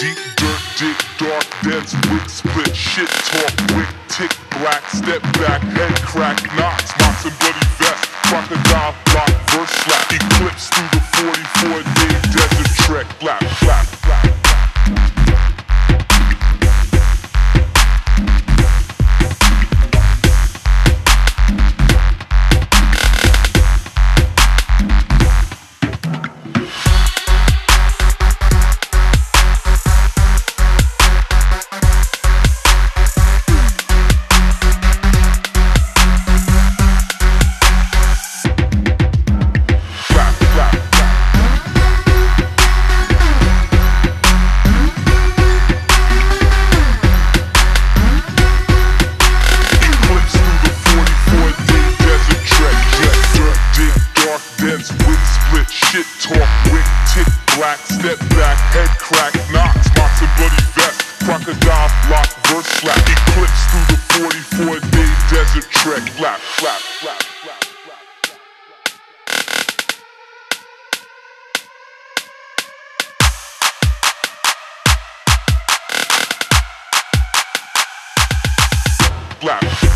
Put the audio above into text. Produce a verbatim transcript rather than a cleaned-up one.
deep dirt, dick dark, that's wick split, shit talk, wick tick black, step back, head crack, knots, knots and bloody vest, crocodile block, verse slap, eclipse through the forty-four day desert trek, blap, blap, blap. Step back, head crack, knocks, box and bloody vest, crocodile block, verse slap, eclipse through the forty-four day desert trek, flap, flap, flap, flap. Flap.